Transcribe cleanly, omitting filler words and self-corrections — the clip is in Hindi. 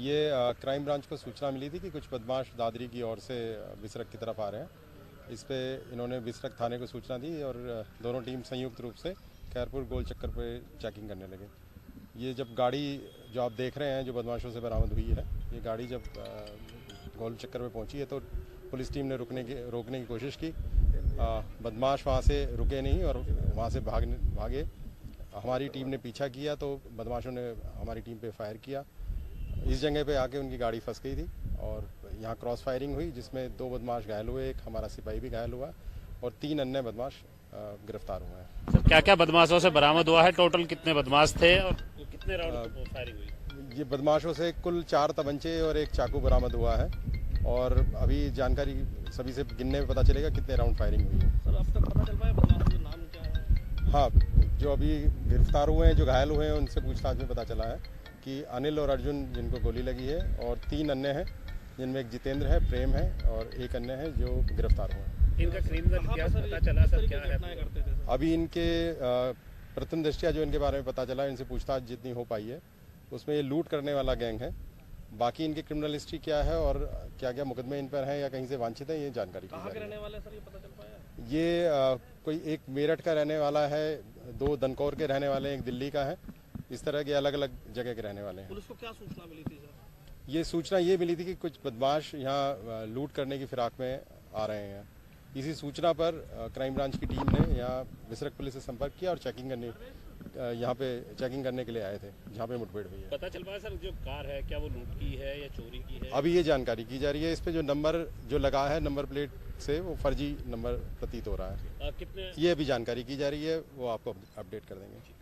ये क्राइम ब्रांच को सूचना मिली थी कि कुछ बदमाश दादरी की ओर से बिसरक की तरफ आ रहे हैं। इस पे इन्होंने बिसरक थाने को सूचना दी और दोनों टीम संयुक्त रूप से खैरपुर गोल चक्कर पर चेकिंग करने लगे। ये जब गाड़ी जो आप देख रहे हैं जो बदमाशों से बरामद हुई है, ये गाड़ी जब गोल चक्कर में पहुंची है तो पुलिस टीम ने रोकने की कोशिश की। बदमाश वहां से रुके नहीं और वहां से भागे। हमारी टीम ने पीछा किया तो बदमाशों ने हमारी टीम पे फायर किया। इस जगह पे आके उनकी गाड़ी फंस गई थी और यहाँ क्रॉस फायरिंग हुई जिसमें 2 बदमाश घायल हुए, एक हमारा सिपाही भी घायल हुआ और 3 अन्य बदमाश गिरफ्तार हुए हैं। क्या क्या बदमाशों से बरामद हुआ है? टोटल कितने बदमाश थे और कितने राउंड फायरिंग हुई? ये बदमाशों से कुल 4 तमंचे और 1 चाकू बरामद हुआ है और अभी जानकारी सभी से गिनने में पता चलेगा कितने राउंड फायरिंग हुई है। सर, अब तक पता चल पाया बदमाशों का नाम क्या है? हाँ, जो अभी गिरफ्तार हुए हैं, जो घायल हुए हैं, उनसे पूछताछ में पता चला है कि अनिल और अर्जुन जिनको गोली लगी है और 3 अन्य हैं जिनमें एक जितेंद्र है, प्रेम है और एक अन्य है जो गिरफ्तार हुए हैं। इनका क्रिमिनल क्या पता चला सर, क्या करते थे? अभी इनके प्रथम दृष्टिया जो इनके बारे में पता चला, इनसे पूछताछ जितनी हो पाई है उसमें ये लूट करने वाला गैंग है। बाकी इनकी क्रिमिनल हिस्ट्री क्या है और क्या क्या मुकदमे इन पर हैं या कहीं से वांछित हैं, ये जानकारी की जा रही है। कहाँ के रहने वाले सर, ये पता चल पाया? ये कोई एक मेरठ का रहने वाला है, 2 दनकौर के रहने वाले हैं, एक दिल्ली का है। इस तरह के अलग अलग जगह के रहने वाले हैं। पुलिस को क्या सूचना मिली थी सर? ये सूचना ये मिली थी कि कुछ बदमाश यहाँ लूट करने की फिराक में आ रहे हैं। इसी सूचना पर क्राइम ब्रांच की टीम ने यहाँ बिसरक पुलिस से संपर्क किया और यहाँ पे चेकिंग करने के लिए आए थे जहाँ पे मुठभेड़ हुई है। पता चल पाया सर, जो कार है क्या वो लूट की है या चोरी की है? अभी ये जानकारी की जा रही है। इस पे जो नंबर जो लगा है नंबर प्लेट से, वो फर्जी नंबर प्रतीत हो रहा है। कितने ये अभी जानकारी की जा रही है, वो आपको अपडेट कर देंगे।